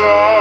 star.